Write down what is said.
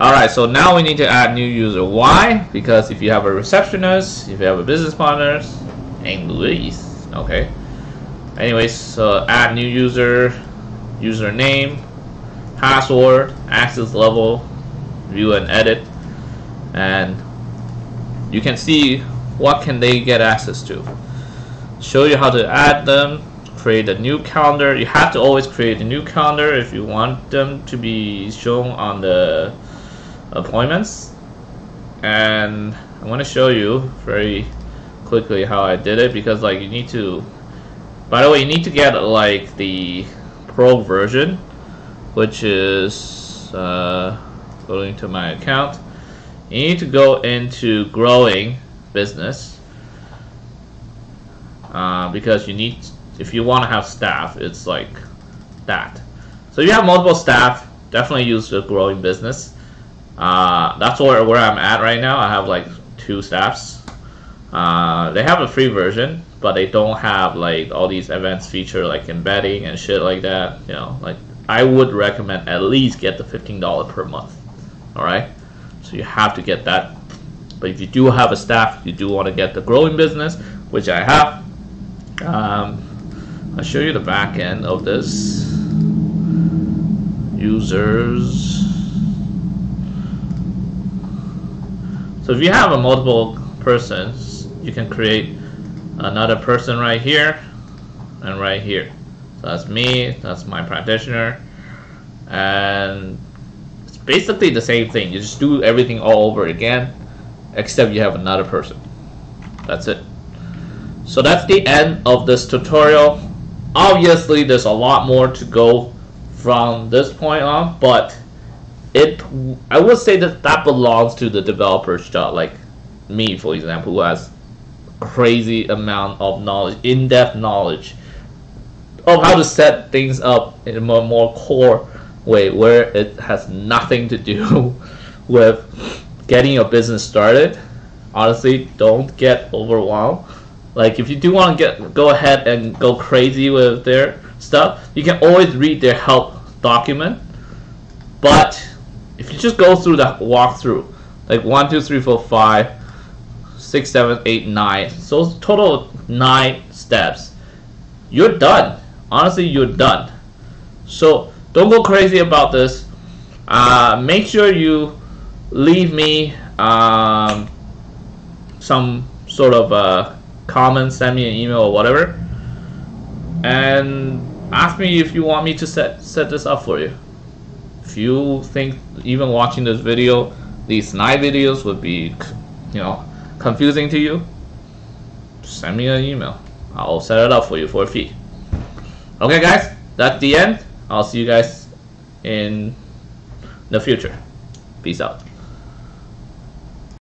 Alright, so now we need to add new user. Why? Because if you have a receptionist, if you have a business partner, and Luis. Okay. Anyways, so add new user, username, password, access level, view and edit, and you can see what can they get access to. Show you how to add them, create a new calendar. You have to always create a new calendar if you want them to be shown on the appointments. And I'm going to show you very quickly how I did it, because like you need to, by the way, you need to get like the pro version, which is going to my account. You need to go into growing business because you need, if you want to have staff, it's like that. So if you have multiple staff, definitely use the growing business. That's where I'm at right now. I have like 2 staffs. They have a free version, but they don't have like all these advanced feature like embedding and shit like that. You know, like I would recommend at least get the $15 per month. All right, so you have to get that. But if you do have a staff, you do want to get the growing business, which I have. I'll show you the back end of this. Users. So if you have a multiple persons, you can create another person right here and right here. So that's me, that's my practitioner, and it's basically the same thing. You just do everything all over again, except you have another person. That's it. So that's the end of this tutorial. Obviously there's a lot more to go from this point on, but I would say that that belongs to the developer's job. Like me, for example, who has crazy amount of knowledge, in-depth knowledge of how to set things up in a more core way, where it has nothing to do with getting your business started. Honestly, don't get overwhelmed. Like if you do want to go ahead and go crazy with their stuff, you can always read their help document. But if you just go through the walkthrough, like 1, 2, 3, 4, 5, 6, 7, 8, 9, so it's a total of 9 steps, you're done. Honestly, you're done. So don't go crazy about this. Make sure you leave me some sort of comment, send me an email or whatever, and ask me if you want me to set this up for you. If you think even watching this video, these 9 videos would be, you know, confusing to you, send me an email. I'll set it up for you for a fee. Okay guys, that's the end. I'll see you guys in the future. Peace out.